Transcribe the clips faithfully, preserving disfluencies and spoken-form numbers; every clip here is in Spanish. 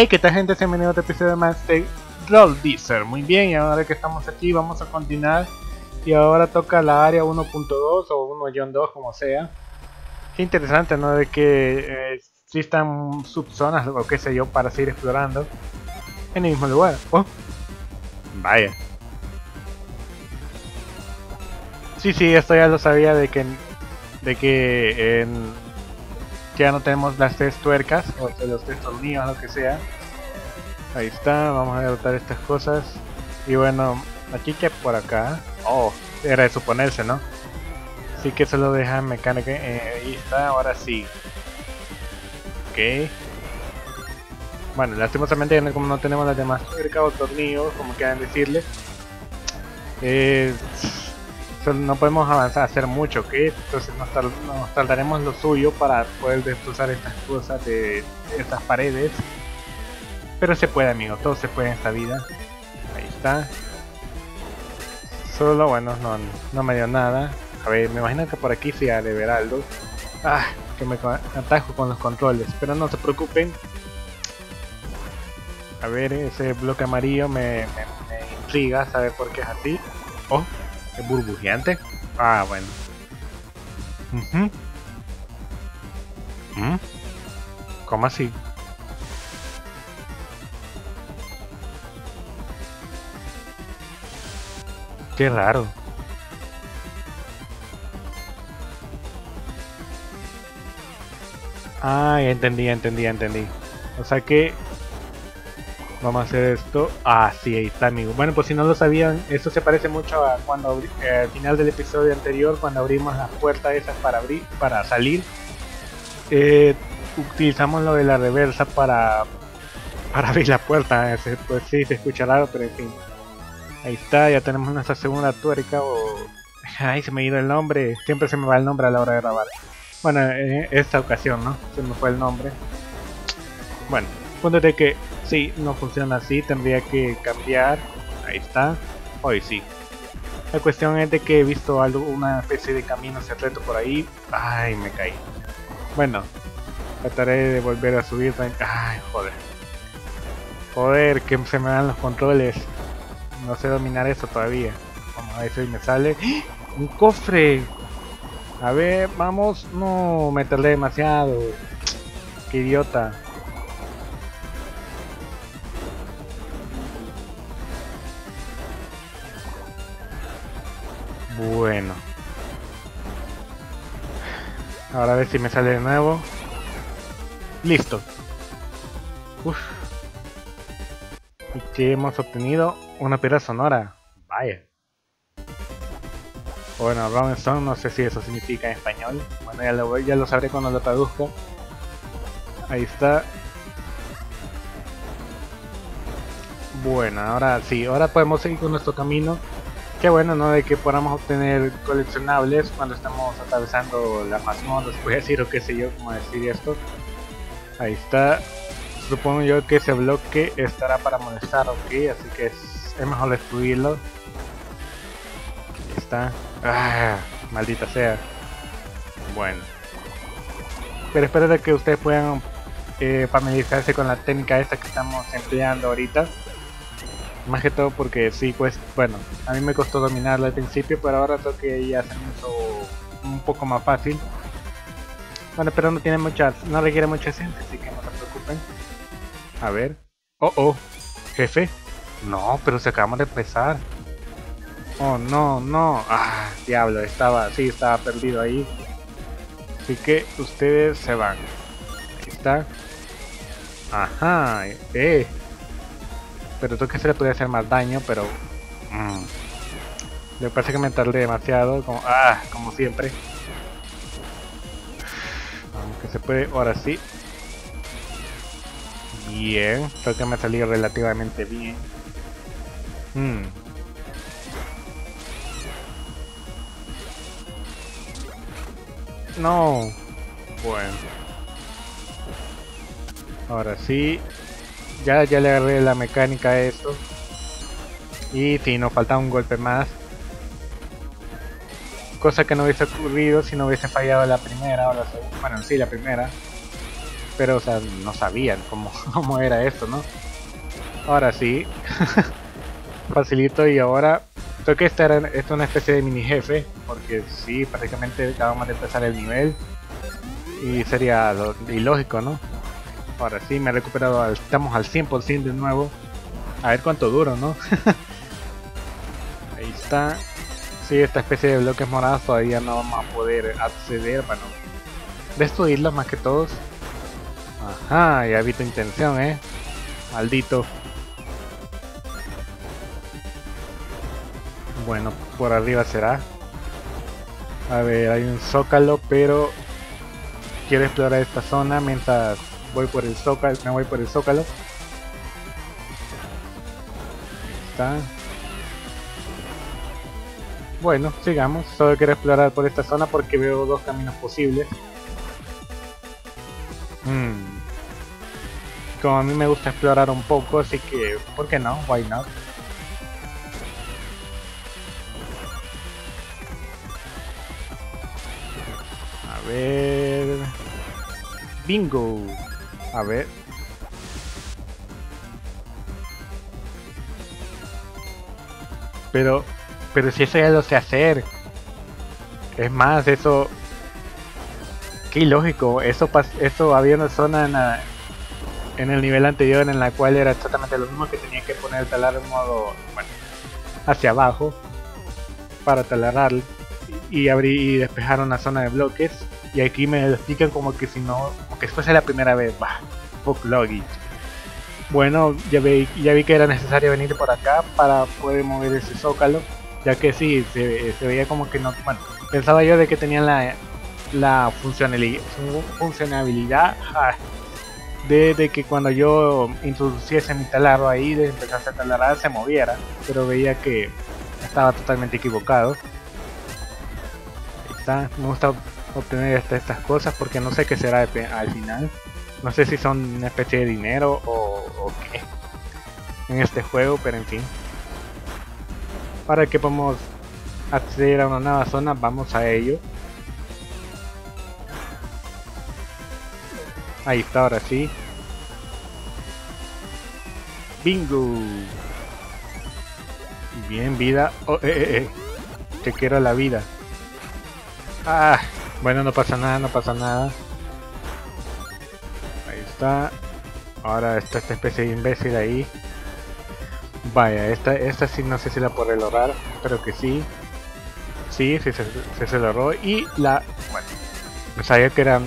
Hey, que tal gente, bienvenido a otro episodio más de Rolldeezer. Muy bien, y ahora que estamos aquí vamos a continuar. Y ahora toca la área uno punto dos o uno guión dos, como sea. Qué interesante, ¿no? De que eh, existan subzonas o qué sé yo para seguir explorando en el mismo lugar. Oh, vaya. Sí, sí, esto ya lo sabía de que, de que en... ya no tenemos las tres tuercas o sea, los tres tornillos, lo que sea. Ahí está, vamos a derrotar estas cosas. Y bueno, aquí que por acá. Oh, era de suponerse, ¿no? Así que solo deja mecánica. Eh, ahí está, ahora sí. Ok. Bueno, lastimosamente, como no tenemos las demás tuercas o tornillos, como quieran decirle, eh, no podemos avanzar, hacer mucho, ¿ok? Entonces nos, tar nos tardaremos lo suyo para poder destrozar estas cosas de estas paredes. Pero se puede, amigo, todo se puede en esta vida. Ahí está. Solo, bueno, no, no me dio nada. A ver, me imagino que por aquí sí ha de ver algo. Ah, que me atajo con los controles, pero no se preocupen. A ver, ese bloque amarillo me, me, me intriga saber por qué es así. Oh, burbujeante. Ah, bueno. Uh-huh. ¿Mm? ¿Cómo así? Qué raro. Ah, ya entendí, ya entendí, ya entendí. O sea que... vamos a hacer esto. Ah, sí, ahí está, amigo. Bueno, pues si no lo sabían, esto se parece mucho a cuando eh, al final del episodio anterior, cuando abrimos las puertas esas para abrir, para salir, eh, utilizamos lo de la reversa para para abrir la puerta. Ese, pues sí, se escucha raro, pero en fin. Ahí está, ya tenemos nuestra segunda tuerca o... ay, se me ha ido el nombre. Siempre se me va el nombre a la hora de grabar. Bueno, en esta ocasión, ¿no? Se me fue el nombre. Bueno, punto de que... sí, no funciona así, tendría que cambiar. Ahí está, hoy sí. La cuestión es de que he visto algo, una especie de camino secreto por ahí. Ay, me caí. Bueno, trataré de volver a subir. Ay, joder. Joder, que se me dan los controles. No sé dominar eso todavía. Vamos a ver si me sale. ¡Ah! ¡Un cofre! A ver, vamos. No, me tardé demasiado. Qué idiota. Bueno, ahora a ver si me sale de nuevo. Listo. Uf. Y que hemos obtenido una piedra sonora. Vaya. Bueno, Robinson, no sé si eso significa en español. Bueno, ya lo, ya lo sabré cuando lo traduzca. Ahí está. Bueno, ahora sí, ahora podemos seguir con nuestro camino. Qué bueno, ¿no? De que podamos obtener coleccionables cuando estamos atravesando las mazmorras, voy a decir, o qué sé yo, como decir esto. Ahí está. Supongo yo que ese bloque estará para molestar, ok, así que es, es mejor destruirlo. Ahí está. Ah, maldita sea. Bueno. Pero espero de que ustedes puedan eh, familiarizarse con la técnica esta que estamos empleando ahorita. Más que todo porque sí, pues, bueno, a mí me costó dominarla al principio, pero ahora creo que ya se me hizo un poco más fácil. Bueno, pero no tiene muchas, no requiere mucha gente, así que no se preocupen. A ver. Oh, oh, jefe. No, pero se acabamos de empezar. Oh, no, no. Ah, diablo, estaba, sí, estaba perdido ahí. Así que ustedes se van. Ahí está. Ajá, eh. Pero creo que se le podría hacer más daño, pero... mmm, me parece que me tardé demasiado, como... ah, como siempre. Aunque se puede, ahora sí. Bien, creo que me ha salido relativamente bien. Mm. No. Bueno. Ahora sí. Ya, ya le agarré la mecánica a esto. Y sí, nos falta un golpe más. Cosa que no hubiese ocurrido si no hubiese fallado la primera o la segunda. Bueno, sí, la primera. pero o sea, no sabían cómo, cómo era esto, ¿no? Ahora sí, facilito. Y ahora creo que esta, era, esta es una especie de mini jefe, porque sí, prácticamente acabamos de empezar el nivel y sería lo, ilógico, ¿no? Ahora sí, me he recuperado, al, estamos al cien por ciento de nuevo, a ver cuánto duro, ¿no? Ahí está. Sí, esta especie de bloques morados todavía no vamos a poder acceder, bueno, destruirlos más que todos. Ajá, ya vi tu intención, eh. Maldito. Bueno, por arriba será. A ver, hay un zócalo, pero quiero explorar esta zona mientras voy por el zócalo, me voy por el zócalo. Ahí está. Bueno, sigamos. Solo quiero explorar por esta zona porque veo dos caminos posibles. Hmm. Como a mí me gusta explorar un poco, así que, ¿por qué no? Why not? A ver... ¡Bingo! A ver... Pero... Pero si eso ya lo sé hacer. Es más, eso... Qué ilógico. Eso, eso había una zona en, la, en el nivel anterior en la cual era exactamente lo mismo, que tenía que poner talar en modo... Bueno, hacia abajo. Para talar y abrir y despejar una zona de bloques. Y aquí me lo explican como que si no... Como que fuese la primera vez. Bah, fuck logic. Bueno, ya vi, ya vi que era necesario venir por acá para poder mover ese zócalo. Ya que sí, se, se veía como que no... Bueno, pensaba yo de que tenían la, la funcionalidad, funcionabilidad ja, de, de que cuando yo introduciese mi taladro ahí, de empezarse a taladrar, se moviera. Pero veía que estaba totalmente equivocado. Ahí está. Me gusta obtener hasta estas cosas porque no sé qué será de, al final. No sé si son una especie de dinero o, o qué en este juego, pero en fin. Para que podamos acceder a una nueva zona, vamos a ello. Ahí está, ahora sí. ¡Bingo! Bien, vida. Oh, eh, eh, eh. Te quiero la vida. Ah, bueno, no pasa nada, no pasa nada. Ahí está. Ahora está esta especie de imbécil ahí. Vaya, esta, esta sí no sé si la podré lograr, pero que sí. Sí, sí se, se, se logró. Y la... Bueno, me sabía que era,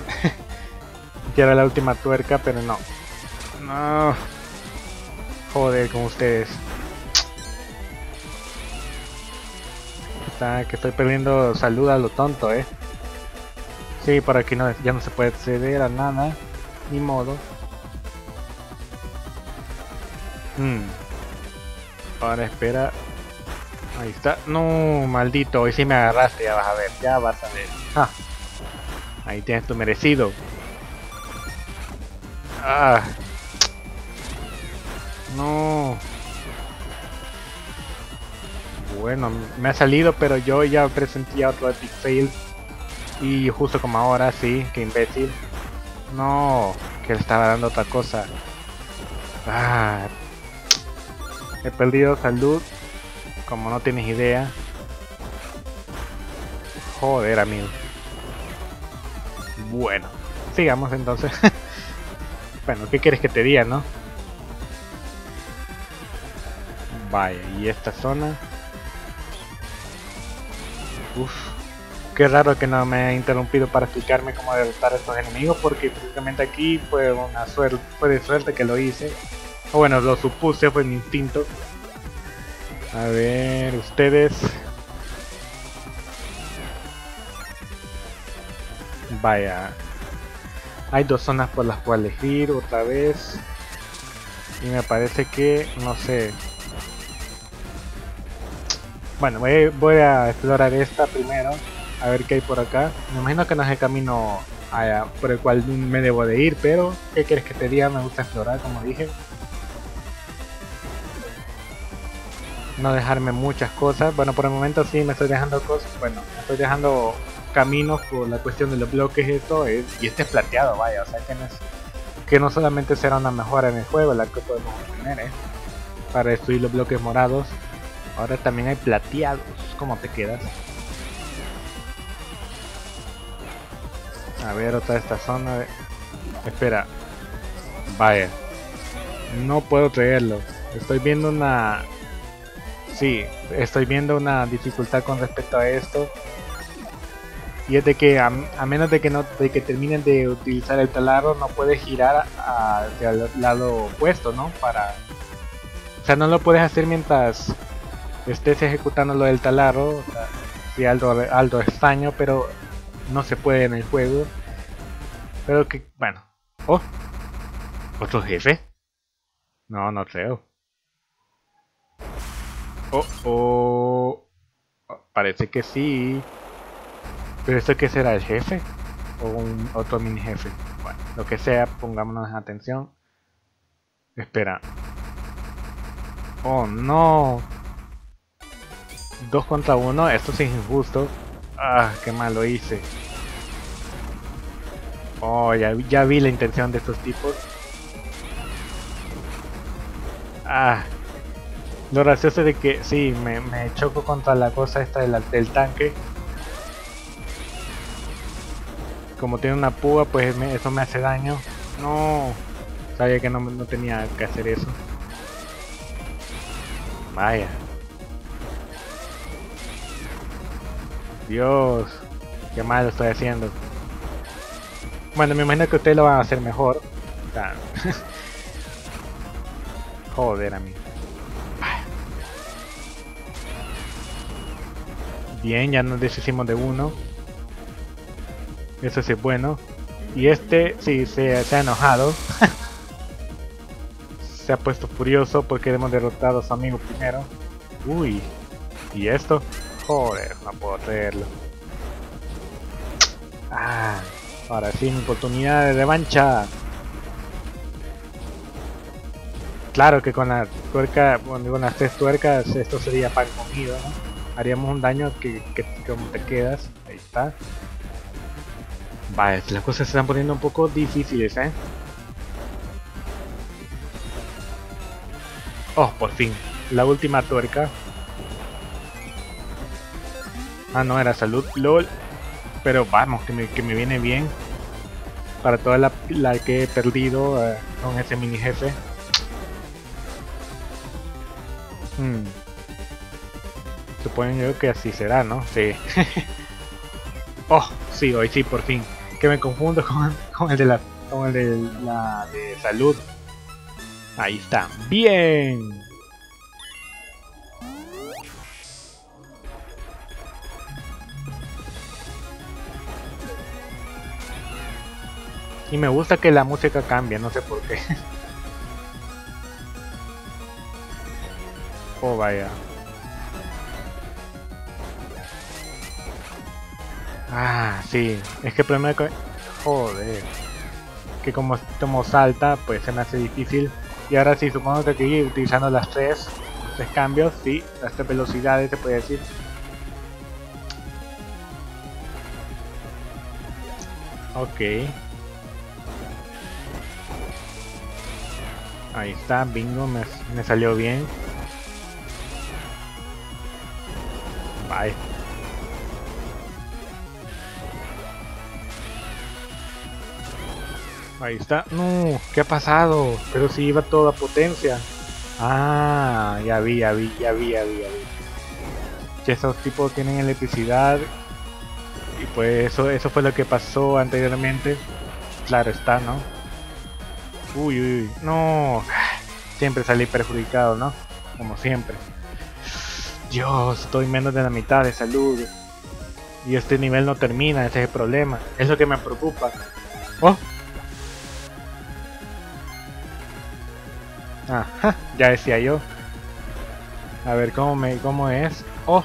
que era la última tuerca, pero no. No. Joder, con ustedes. Está, que estoy perdiendo salud a lo tonto, eh. Sí, por aquí no, ya no se puede acceder a nada. Ni modo. Hmm. Ahora espera. Ahí está. No, maldito. Hoy sí me agarraste. Ya vas a ver. Ya vas a ver. Ah. Ahí tienes tu merecido. Ah. No. Bueno, me ha salido, pero yo ya presentía otro epic fail. Y justo como ahora, sí. Qué imbécil. No. Que le estaba dando otra cosa. Ah. He perdido salud, como no tienes idea. Joder, amigo. Bueno, sigamos entonces. Bueno, ¿qué quieres que te diga, no? Vaya, y esta zona... Uff, qué raro que no me haya interrumpido para explicarme cómo derrotar a estos enemigos, porque precisamente aquí fue una suerte, fue de suerte que lo hice. O bueno, lo supuse, fue mi instinto. A ver, ustedes. Vaya. Hay dos zonas por las cuales ir otra vez. Y me parece que, no sé. Bueno, voy, voy a explorar esta primero. A ver qué hay por acá. Me imagino que no es el camino allá por el cual me debo de ir, pero ¿qué quieres que te diga? Me gusta explorar, como dije. No dejarme muchas cosas. Bueno, por el momento sí me estoy dejando cosas. Bueno, me estoy dejando caminos por la cuestión de los bloques y esto. Y este es plateado, vaya. O sea que no es, que no solamente será una mejora en el juego la que podemos obtener, ¿eh? Para destruir los bloques morados, ahora también hay plateados. ¿Cómo te quedas? A ver, otra de esta zona de... Espera. Vaya. No puedo creerlo. Estoy viendo una... Sí, estoy viendo una dificultad con respecto a esto. Y es de que a, a menos de que no de que terminen de utilizar el taladro, no puedes girar hacia el lado opuesto, ¿no? Para... O sea, no lo puedes hacer mientras estés ejecutando lo del taladro. O sea, sí, algo, algo extraño, pero no se puede en el juego. Pero que, bueno. Oh, ¿otro jefe? No, no creo. Oh, oh. Parece que sí. ¿Pero esto qué será, el jefe? ¿O un otro mini jefe? Bueno, lo que sea, pongámonos en atención. Espera. Oh no. Dos contra uno, esto sí es injusto. Ah, qué mal lo hice. Oh, ya, ya vi la intención de estos tipos. Ah. Lo gracioso es de que sí, me, me choco contra la cosa esta del, del tanque. Como tiene una púa, pues me, eso me hace daño. No, sabía que no, no tenía que hacer eso. Vaya. Dios, qué mal lo estoy haciendo. Bueno, me imagino que ustedes lo van a hacer mejor. Claro. Joder a mí. Vaya. Bien, ya nos deshicimos de uno. Eso sí es bueno. Y este sí se, se ha enojado. Se ha puesto furioso porque hemos derrotado a su amigo primero. Uy. ¿Y esto? Joder, no puedo creerlo. Ah, ahora sí, mi oportunidad de revancha. Claro que con la tuerca, bueno, con las tres tuercas esto sería pan comido, ¿no? Haríamos un daño que, que, que como te quedas. Ahí está. Vale, las cosas se están poniendo un poco difíciles, ¿eh? Oh, por fin. La última tuerca. Ah, no, era salud. LOL. Pero vamos, que me, que me viene bien. Para toda la, la que he perdido eh, con ese mini jefe. Hmm. Supongo yo que así será, ¿no? Sí. Oh, sí, hoy sí, por fin. Que me confundo con, con el de la con el de la de salud. Ahí está. Bien. Y me gusta que la música cambie, no sé por qué. Oh, vaya. Ah, sí. Es que el problema es que... Joder. Que como, como salta, pues se me hace difícil. Y ahora sí, supongo que aquí utilizando las tres, tres cambios, sí, las tres velocidades se puede decir. Ok. Ahí está, bingo, me, me salió bien. Bye. Ahí está. No, ¿qué ha pasado? Pero si iba toda potencia. Ah, ya vi, ya vi, ya vi, ya vi, ya vi. Que esos tipos tienen electricidad. Y pues eso, eso fue lo que pasó anteriormente. Claro está, ¿no? Uy, uy, uy. No. Siempre salí perjudicado, ¿no? Como siempre. Dios, estoy menos de la mitad de salud. Y este nivel no termina, ese es el problema. Es lo que me preocupa. Oh. Ajá, ya decía yo. A ver cómo me cómo es. Oh,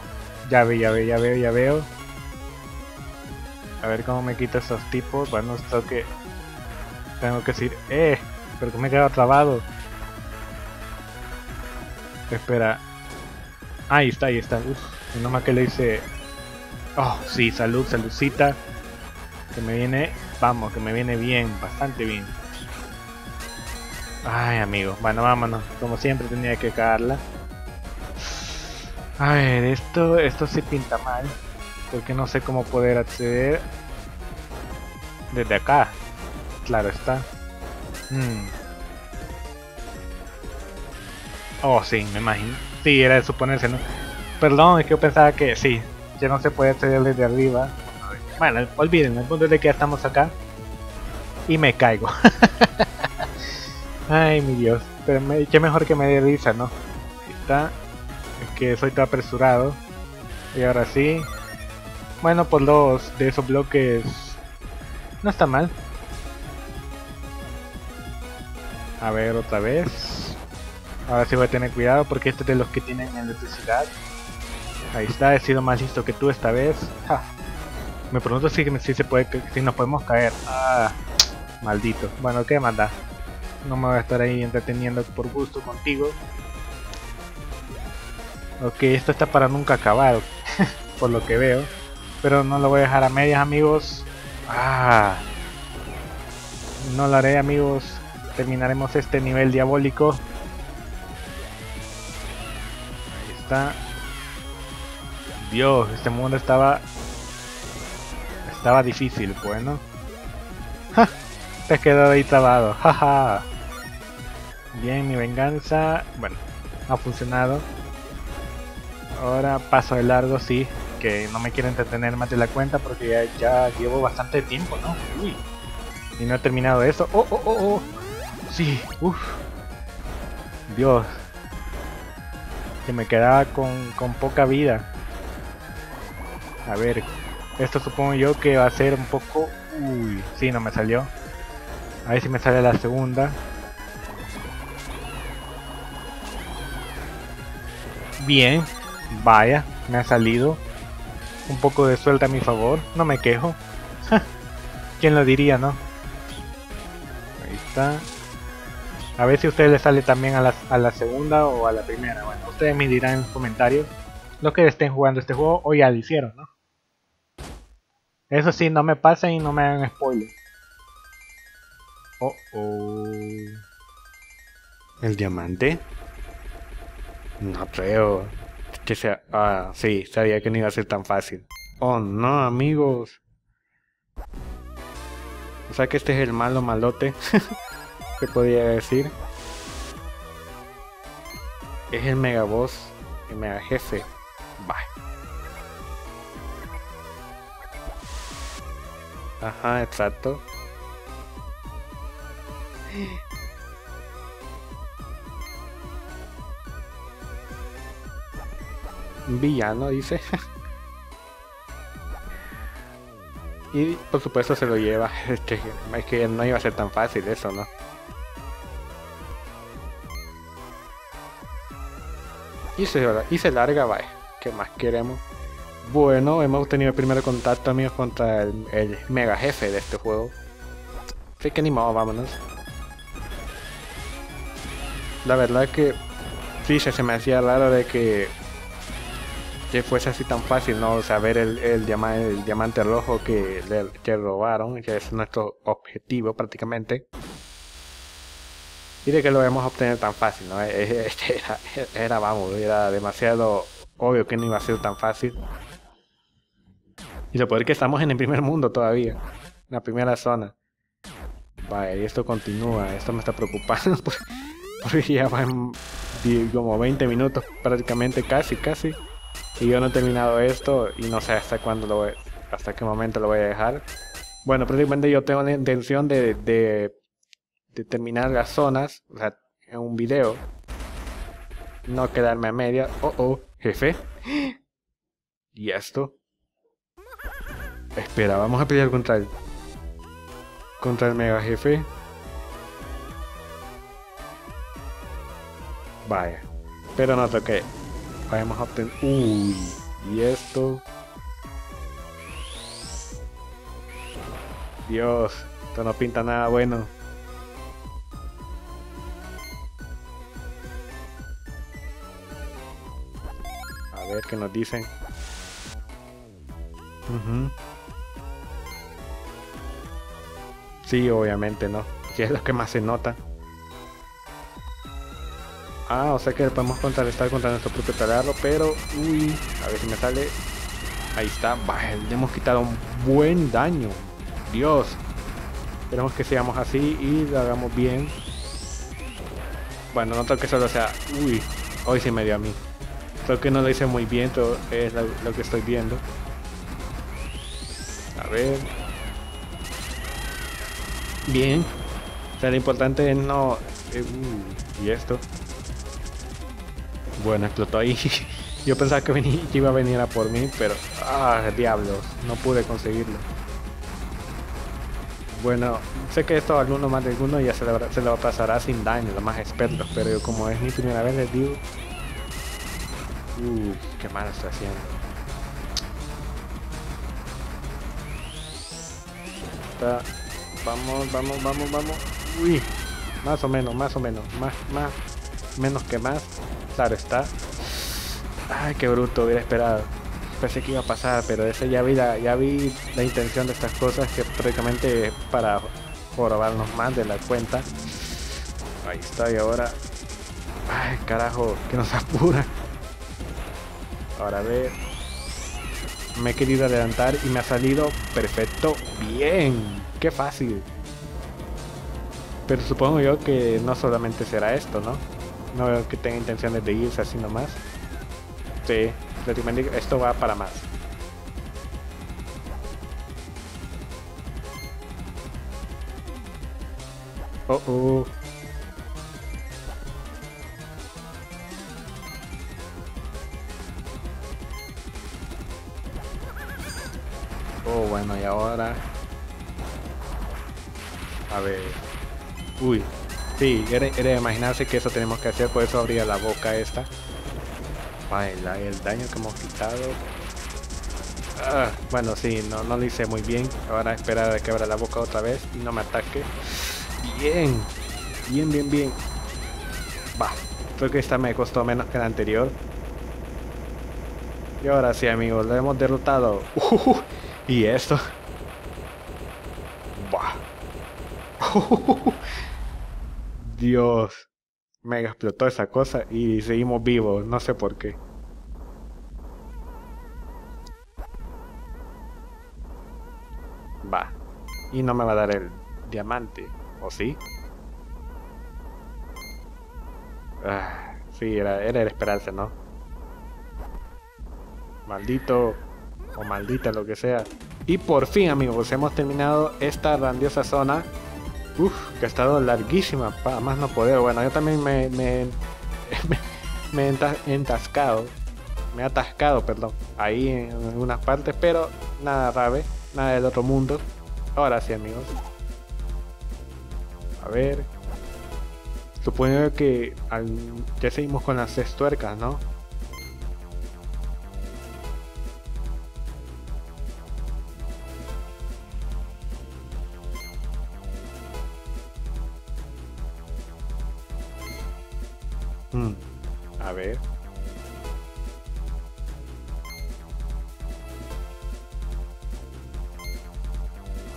ya veo, ya veo, ya veo, ya veo. A ver cómo me quito esos tipos. Bueno, esto que tengo que decir. Eh, pero que me he quedado trabado. Espera. Ahí está, ahí está. Uf, nomás que le hice. Oh, sí, salud, saludcita. Que me viene, vamos, que me viene bien, bastante bien. Ay, amigos, bueno, vámonos. Como siempre tenía que cagarla. A ver, esto, esto sí pinta mal, porque no sé cómo poder acceder desde acá. Claro está. Hmm. Oh, sí, me imagino. Sí, era de suponerse, ¿no? Perdón, es que yo pensaba que sí, ya no se puede acceder desde arriba. Bueno, olviden, el punto es de que ya estamos acá. Y me caigo. Ay, mi Dios. Pero me, qué mejor que me dé risa, ¿no? Ahí está. Es que soy todo apresurado. Y ahora sí. Bueno, por los de esos bloques. No está mal. A ver, otra vez. Ahora sí voy a tener cuidado porque este es de los que tienen electricidad. Ahí está, he sido más listo que tú esta vez. Ja. Me pregunto si, si, se puede, si nos podemos caer. Ah, maldito. Bueno, ¿qué manda? No me voy a estar ahí entreteniendo por gusto contigo. Ok, esto está para nunca acabar, por lo que veo. Pero no lo voy a dejar a medias, amigos. Ah, no lo haré, amigos. Terminaremos este nivel diabólico. Ahí está. Dios, este mundo estaba... Estaba difícil, bueno. ¡Ja! Te has quedado ahí trabado, jaja. Bien, mi venganza. Bueno, ha funcionado. Ahora paso de largo, sí. Que no me quiero entretener más de la cuenta porque ya, ya llevo bastante tiempo, ¿no? Uy. Y no he terminado eso. ¡Oh, oh, oh, oh! Sí, uff. Dios. Que me quedaba con, con poca vida. A ver. Esto supongo yo que va a ser un poco... Uy, sí, no me salió. A ver si me sale la segunda. Bien, vaya, me ha salido. Un poco de suelta a mi favor, no me quejo. ¿Quién lo diría, no? Ahí está. A ver si a ustedes les sale también a la, a la segunda o a la primera. Bueno, ustedes me dirán en los comentarios los que estén jugando este juego o ya lo hicieron, ¿no? Eso sí, no me pasen y no me hagan spoiler. Oh, oh. ¿El diamante? No creo que sea... Ah, sí, sabía que no iba a ser tan fácil. Oh, no, amigos. O sea que este es el malo malote. ¿Qué podría decir? Es el mega boss, el mega jefe. Bye. Ajá, exacto. Villano, dice. Y por supuesto se lo lleva. Es que, es que no iba a ser tan fácil eso, ¿no? Y se, y se larga, bye. ¿Qué más queremos? Bueno, hemos tenido el primer contacto, amigos, contra el, el mega jefe de este juego. Así que animado, vámonos. La verdad que sí, se me hacía raro de que, que fuese así tan fácil, ¿no? O sea, ver el, el, diama el diamante rojo que, le, que robaron, que es nuestro objetivo prácticamente. Y de que lo vamos a obtener tan fácil, ¿no? Era, era vamos, era demasiado obvio que no iba a ser tan fácil. Y lo peor es que estamos en el primer mundo todavía. En la primera zona. Vale, y esto continúa. Esto me está preocupando. Porque ya van como veinte minutos prácticamente, casi, casi. Y yo no he terminado esto. Y no sé hasta cuándo lo voy, hasta qué momento lo voy a dejar. Bueno, prácticamente yo tengo la intención de, de, de terminar las zonas. O sea, en un video. No quedarme a media. Oh, oh, jefe. ¿Y esto? Espera, vamos a pelear contra el... Contra el mega jefe. Vaya. Pero no toqué. Vamos a obtener... Uy. Y esto... Dios. Esto no pinta nada bueno. A ver qué nos dicen. Uh-huh. Sí, obviamente no, que es lo que más se nota. Ah, o sea que podemos contrarrestar contra nuestro propio taladro, pero... Uy, a ver si me sale. Ahí está, bah, le hemos quitado un buen daño. Dios. Esperemos que seamos así y lo hagamos bien. Bueno, no creo que solo sea... Uy, hoy sí me dio a mí. Creo que no lo hice muy bien, todo es lo, lo que estoy viendo. A ver... Bien. O sea, lo importante es no... Eh, uh, y esto... Bueno, explotó ahí. Yo pensaba que, venía, que iba a venir a por mí, pero... ¡Ah, diablos! No pude conseguirlo. Bueno, sé que esto alguno más de alguno ya se lo, se lo pasará sin daño, los más expertos, pero yo, como es mi primera vez, les digo... Uh, qué mal está haciendo. Está... Vamos, vamos, vamos, vamos. Uy, más o menos, más o menos. Más, más, menos que más. Claro está. Ay, qué bruto, hubiera esperado. Pensé que iba a pasar, pero ese ya vi la, ya vi la intención de estas cosas, que prácticamente para jorobarnos más de la cuenta. Ahí está, y ahora... Ay, carajo, que nos apura. Ahora a ver... Me he querido adelantar y me ha salido perfecto. Bien, qué fácil. Pero supongo yo que no solamente será esto, ¿no? No veo que tenga intenciones de irse así nomás. Sí, esto va para más. Oh, oh. Oh, bueno, y ahora... A ver... Uy... Sí, era, era imaginarse que eso tenemos que hacer, por eso abría la boca esta. Baila, el daño que hemos quitado. Ah, bueno, sí, no, no lo hice muy bien. Ahora esperar a que abra la boca otra vez y no me ataque. Bien, bien, bien, bien. Va, creo que esta me costó menos que la anterior. Y ahora sí, amigos, lo hemos derrotado. Uh, y esto. Va. Uh, Dios, mega explotó esa cosa y seguimos vivos, no sé por qué. Va, y no me va a dar el diamante, ¿o sí? Ah, sí, era, era de esperarse, ¿no? Maldito, o maldita, lo que sea. Y por fin, amigos, hemos terminado esta grandiosa zona. Uf, que ha estado larguísima, para más no poder. Bueno, yo también me, me, me, me he entascado, me he atascado, perdón, ahí en algunas partes, pero nada grave, nada del otro mundo. Ahora sí, amigos. A ver, supongo que al, ya seguimos con las seis tuercas, ¿no? A ver.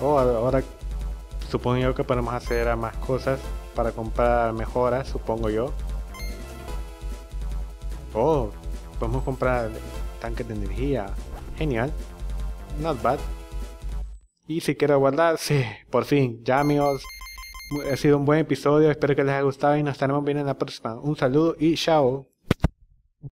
Oh, ahora supongo yo que podemos hacer más cosas para comprar mejoras, supongo yo. Oh, podemos comprar tanques de energía. Genial. Not bad. Y si quiero guardar, sí, por fin, ya, amigos. Ha sido un buen episodio, espero que les haya gustado y nos estaremos viendo en la próxima. Un saludo y chao.